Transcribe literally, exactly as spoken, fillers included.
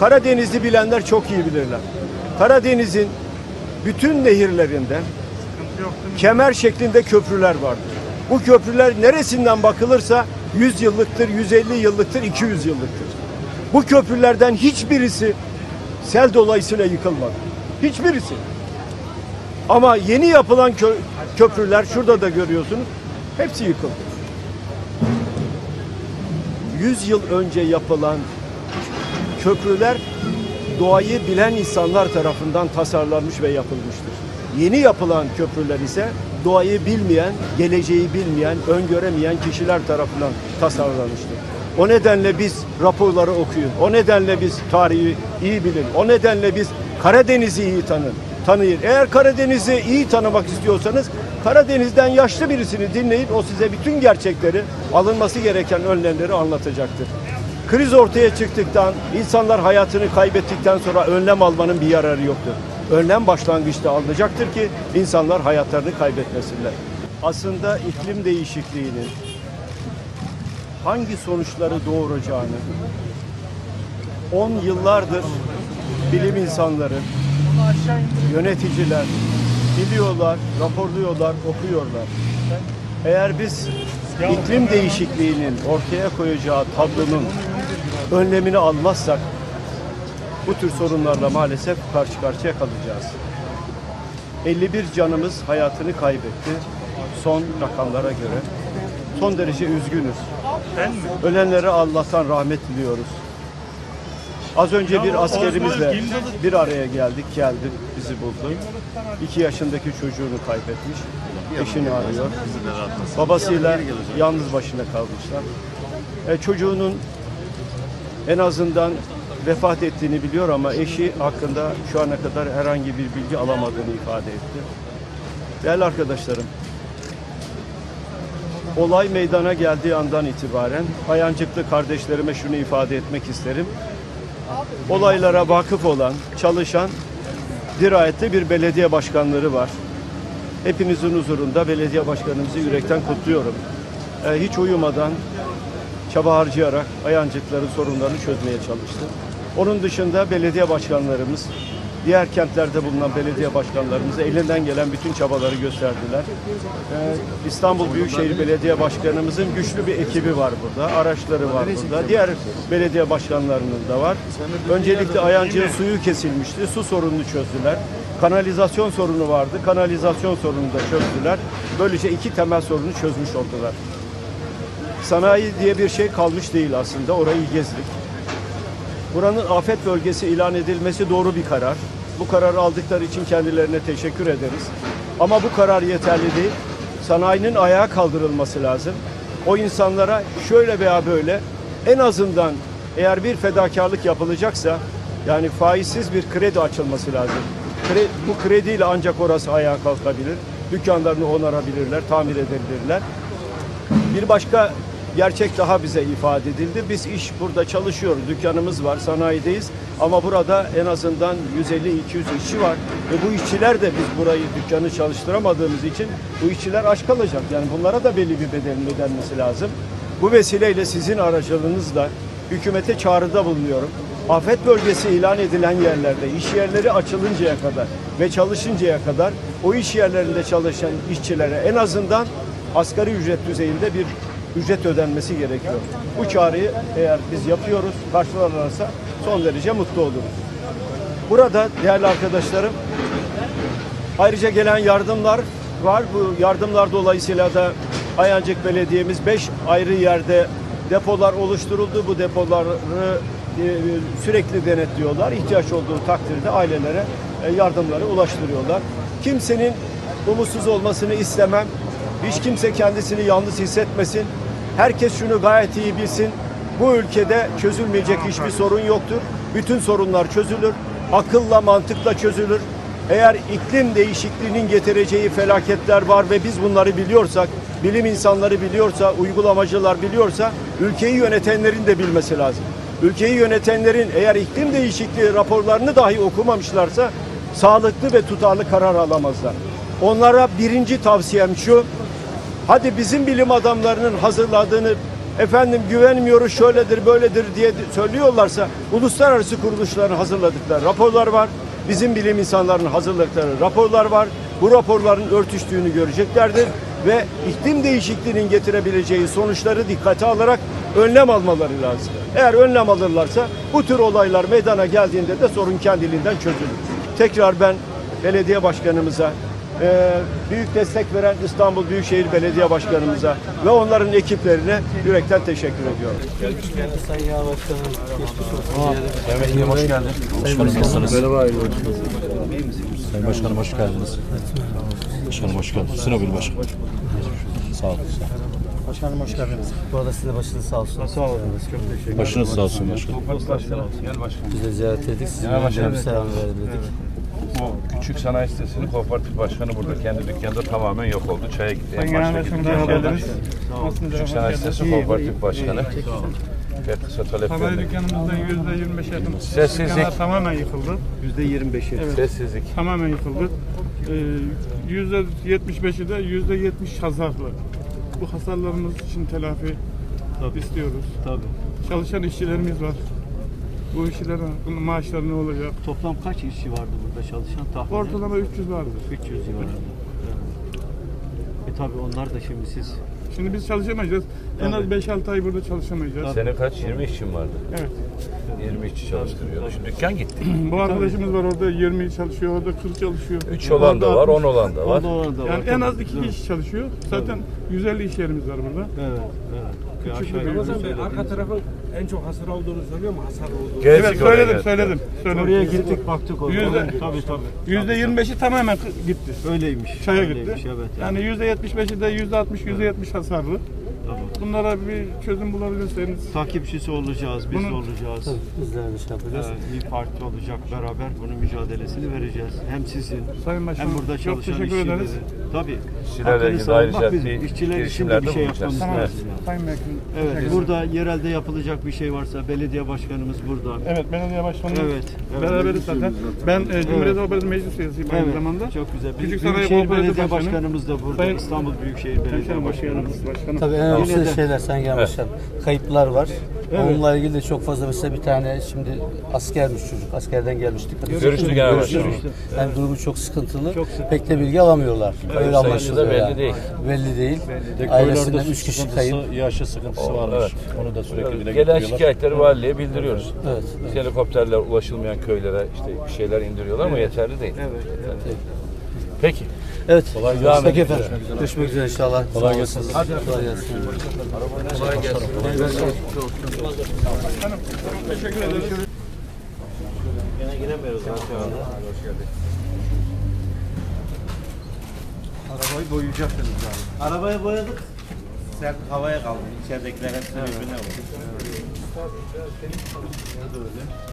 Karadeniz'i bilenler çok iyi bilirler. Karadeniz'in bütün nehirlerinde kemer şeklinde köprüler vardır. Bu köprüler neresinden bakılırsa yüz yıllıktır, yüz elli yıllıktır, iki yüz yıllıktır. Bu köprülerden hiçbirisi sel dolayısıyla yıkılmadı. Hiçbirisi. Ama yeni yapılan kö- köprüler, şurada da görüyorsunuz, hepsi yıkıldı. yüz yıl önce yapılan köprüler doğayı bilen insanlar tarafından tasarlanmış ve yapılmıştır. Yeni yapılan köprüler ise doğayı bilmeyen, geleceği bilmeyen, öngöremeyen kişiler tarafından tasarlanmıştır. O nedenle biz raporları okuyun, o nedenle biz tarihi iyi bilin, o nedenle biz Karadeniz'i iyi tanın, tanıyın. Eğer Karadeniz'i iyi tanımak istiyorsanız Karadeniz'den yaşlı birisini dinleyin, o size bütün gerçekleri, alınması gereken önlemleri anlatacaktır. Kriz ortaya çıktıktan, insanlar hayatını kaybettikten sonra önlem almanın bir yararı yoktur. Önlem başlangıçta alınacaktır ki insanlar hayatlarını kaybetmesinler. Aslında iklim değişikliğinin hangi sonuçları doğuracağını on yıllardır bilim insanları, yöneticiler biliyorlar, raporluyorlar, okuyorlar. Eğer biz iklim değişikliğinin ortaya koyacağı tablonun önlemini almazsak bu tür sorunlarla maalesef karşı karşıya kalacağız. elli bir canımız hayatını kaybetti son rakamlara göre. Son derece üzgünüz. Ölenlere Allah'tan rahmet diliyoruz. Az önce bir askerimizle bir araya geldik, geldi, bizi buldu. iki yaşındaki çocuğunu kaybetmiş, eşini arıyor. Babasıyla yalnız başına kalmışlar. E, çocuğunun en azından vefat ettiğini biliyor ama eşi hakkında şu ana kadar herhangi bir bilgi alamadığını ifade etti. Değerli arkadaşlarım, olay meydana geldiği andan itibaren Ayancıklı kardeşlerime şunu ifade etmek isterim. Olaylara vakıf olan, çalışan, dirayetli bir belediye başkanları var. Hepinizin huzurunda belediye başkanımızı yürekten kutluyorum. Ee, hiç uyumadan, çaba harcayarak Ayancıkların sorunlarını çözmeye çalıştı. Onun dışında belediye başkanlarımız, diğer kentlerde bulunan belediye başkanlarımız elinden gelen bütün çabaları gösterdiler. Ee, İstanbul Büyükşehir Belediye Başkanımızın güçlü bir ekibi var burada, araçları var burada, diğer belediye başkanlarının da var. Öncelikle Ayancık'ın suyu kesilmişti, su sorununu çözdüler. Kanalizasyon sorunu vardı, kanalizasyon sorununu da çözdüler. Böylece iki temel sorunu çözmüş oldular. Sanayi diye bir şey kalmış değil aslında, orayı gezdik. Buranın afet bölgesi ilan edilmesi doğru bir karar. Bu kararı aldıkları için kendilerine teşekkür ederiz. Ama bu karar yeterli değil. Sanayinin ayağa kaldırılması lazım. O insanlara şöyle veya böyle en azından eğer bir fedakarlık yapılacaksa yani faizsiz bir kredi açılması lazım. Kredi, bu krediyle ancak orası ayağa kalkabilir. Dükkanlarını onarabilirler, tamir edebilirler. Bir başka gerçek daha bize ifade edildi. Biz iş burada çalışıyoruz. Dükkanımız var, sanayideyiz. Ama burada en azından yüz elli iki yüz işçi var. Ve bu işçiler de biz burayı, dükkanı çalıştıramadığımız için bu işçiler aç kalacak. Yani bunlara da belli bir bedelin ödenmesi lazım. Bu vesileyle sizin aracılığınızla hükümete çağrıda bulunuyorum. Afet bölgesi ilan edilen yerlerde iş yerleri açılıncaya kadar ve çalışıncaya kadar o iş yerlerinde çalışan işçilere en azından asgari ücret düzeyinde bir ücret ödenmesi gerekiyor. Bu çağrıyı eğer biz yapıyoruz, karşılanırsa son derece mutlu oluruz. Burada değerli arkadaşlarım, ayrıca gelen yardımlar var. Bu yardımlar dolayısıyla da Ayancık Belediye'miz beş ayrı yerde depolar oluşturuldu. Bu depoları sürekli denetliyorlar. İhtiyaç olduğu takdirde ailelere yardımları ulaştırıyorlar. Kimsenin umutsuz olmasını istemem. Hiç kimse kendisini yalnız hissetmesin. Herkes şunu gayet iyi bilsin. Bu ülkede çözülmeyecek hiçbir sorun yoktur. Bütün sorunlar çözülür. Akılla, mantıkla çözülür. Eğer iklim değişikliğinin getireceği felaketler var ve biz bunları biliyorsak, bilim insanları biliyorsa, uygulamacılar biliyorsa, ülkeyi yönetenlerin de bilmesi lazım. Ülkeyi yönetenlerin eğer iklim değişikliği raporlarını dahi okumamışlarsa, sağlıklı ve tutarlı karar alamazlar. Onlara birinci tavsiyem şu, hadi bizim bilim adamlarının hazırladığını efendim güvenmiyoruz, şöyledir, böyledir diye söylüyorlarsa uluslararası kuruluşların hazırladıkları raporlar var. Bizim bilim insanlarının hazırladıkları raporlar var. Bu raporların örtüştüğünü göreceklerdir ve iklim değişikliğinin getirebileceği sonuçları dikkate alarak önlem almaları lazım. Eğer önlem alırlarsa bu tür olaylar meydana geldiğinde de sorun kendiliğinden çözülür. Tekrar ben belediye başkanımıza, büyük destek veren İstanbul Büyükşehir Belediye Başkanımıza ve onların ekiplerine yürekten teşekkür ediyorum. Sayın Başkanım, geçmiş olsun. Evet, hoş geldiniz. Hoş bulduk. Merhaba. Sayın Başkanım, hoş geldiniz. Başkanım, hoş geldiniz. Sinopil Başkanım. Sağ olun. Başkanım, hoş geldiniz. Bu arada size başınız sağ olsun. Sağ olun. Başınız sağ olsun başkanım. Biz de ziyaret ettik. Size bir selam verelim dedik. Bu küçük sanayi sitesinin kooperatif başkanı burada. Kendi dükkanda tamamen yok oldu. Çaya gitti. En baştaki dükkanlardan küçük sanayi sitesi kooperatif başkanı. Sanayi dükkanımızda yüzde yirmi beş yakın. Sessizlik. Tamamen yıkıldı. Yüzde yirmi beş. Sessizlik. Tamamen yıkıldı. Yüzde yetmiş beşi de yüzde yetmiş hasarlı. Bu hasarlarımız için telafi istiyoruz. Tabii. Çalışan işçilerimiz var. Bu işçilerin maaşları ne olacak? Toplam kaç işçi vardı burada çalışan tahmini? Ortalama üç yüz vardı. üç yüz civarında. Evet. E tabii onlar da şimdi siz... Şimdi biz çalışamayacağız. Tabii. En az beş altı ay burada çalışamayacağız. Senin kaç? yirmi işçin vardı? Evet. yirmi işçi çalıştırıyordu. Şimdi dükkan gitti. Bu arkadaşımız var orada yirmi çalışıyor, orada kırk çalışıyor. üç olan da var, on olan da var. Yani en az iki kişi çalışıyor. Zaten yüz elli iş yerimiz var burada. Evet, evet. Küçük bir bölüm. Arka tarafın en çok hasar olduğunu söylüyor mu? Hasar olduğunu. Evet, söyledim, söyledim. Oraya gittik, baktık orada. yüzde yirmi beşi tamamen gitti. Öyleymiş. Çaya gitti. Yani yüzde yetmiş beşi de yüzde altmış, yüzde yetmiş hasarlı. Bunlara bir çözüm bulabilirseniz. Takipçisi olacağız, biz bunu... olacağız. Bizler de şey yapacağız. Ee, bir parti olacak, beraber bunun mücadelesini vereceğiz. Hem sizin, Sayın Başkanım, hem burada çalışan işçileri. Tabii. İşçilerle ilgili ayrıca işçiler için de bir şey yapmamız lazım. Evet. Yani. Evet. Burada yerelde yapılacak bir şey varsa belediye başkanımız burada. Evet, belediye başkanımız. Evet. evet. Beraberiz zaten. Ben e, Cumhuriyet Halk Partisi meclis üyesiyim aynı zamanda. Çok güzel. Büyük Büyükşehir Belediye Başkanımız da burada. Sayın İstanbul Büyükşehir Belediye Başkanımız. Başkanım. Tabii. Yine şeyler sen gelmişler. Evet. Kayıplar var. Evet. Onunla ilgili de çok fazla mesela bir tane şimdi askermiş çocuk. Askerden gelmiştik. Görüştü gelmişti. Yani evet. Durumu çok sıkıntılı. Çok sıkıntılı. Pek de bilgi alamıyorlar. Öyle anlaşılıyor. Belli yani. değil. Belli değil. De, ailesinden üç kişi kayıp. Yaşı sıkıntısı o, varmış. Evet. Onu da sürekli evet. dile getiriyorlar. Gelen şikayetleri valiliğe bildiriyoruz. Evet. Evet. Helikopterler ulaşılmayan köylere işte bir şeyler indiriyorlar ama evet. yeterli değil. Evet. Yani. evet. Peki. Evet. Kolay gelsin. Peki efendim. Görüşmek üzere inşallah. Kolay gelsin. Kolay gelsin. Kolay gelsin. Kolay gelsin. Kolay gelsin. Teşekkür ederiz. Yine giremiyoruz zaten. Hoş geldin. Arabayı boyayacaktınız abi. Arabayı boyadık. Sen havaya kaldın. İçeridekiler hepsine birbirine vurdu.